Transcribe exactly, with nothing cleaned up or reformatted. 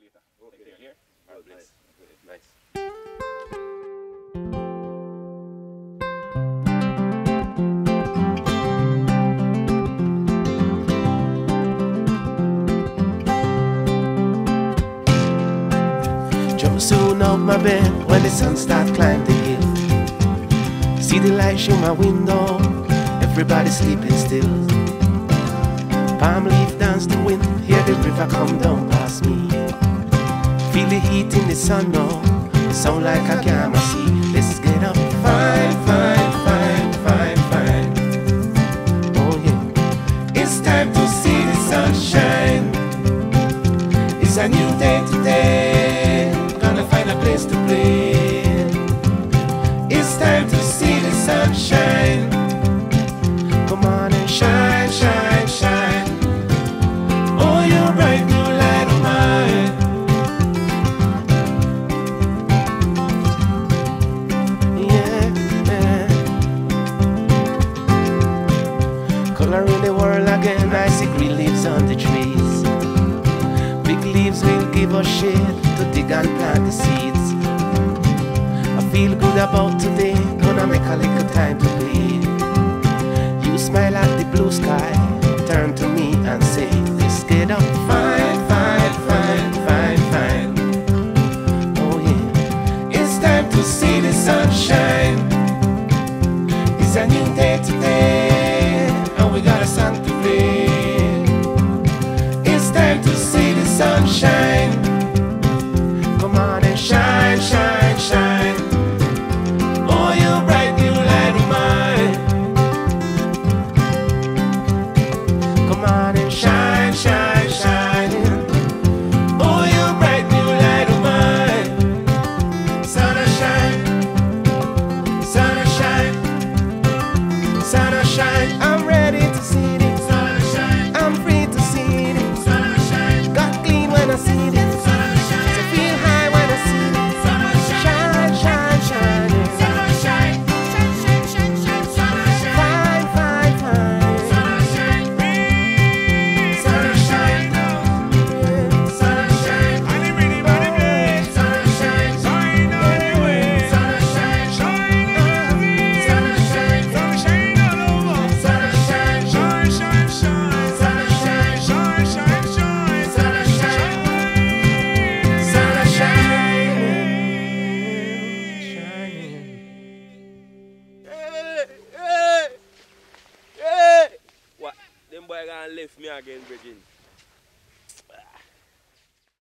later. Okay. Take care here. God bless. Nice. Jump soon out my bed when the sun starts climbing the hill. See the light through my window. Everybody sleeping still. Palm leaf dance the wind. Hear the river come down past me. Feel the heat in the sun now. Sound like I can't see. Let's get up. Fine, fine, fine, fine, fine. Oh yeah. It's time to see the sun shine. It's a new day today. Gonna find a place to play. It's time to see the sun shine. Come on and shine, shine, shine. Oh, you're bright new light of mine. Yeah. Coloring the world again, I see green leaves on the trees. Big leaves will give us shade to dig and plant the seeds. I feel good about today, gonna make a little time to breathe. Smile at the blue sky, turn to me and say, let's get up. Fine, fine, fine, fine, fine. Oh yeah. It's time to see the sun shine. It's a new day today, and we got a song to play. It's time to see the sun shine. Come on and shine, shine, shine. Oh, you're bright new light of mine. Come on and shine, shine, shine. Oh, you bright new light of mine. Sun a shine, sun a shine, sun a shine. I'm ready to see it. Sun a shine, I'm free to see it. Sun a shine, got clean when I see it. Sun a shine, so feel high when I see it. Sun a shine, shine, shine, shine. Sun a shine, shine, shine, shine, shine. Sun a shine, fine, fine, fine. Them boy gonna leave me again, Virgin.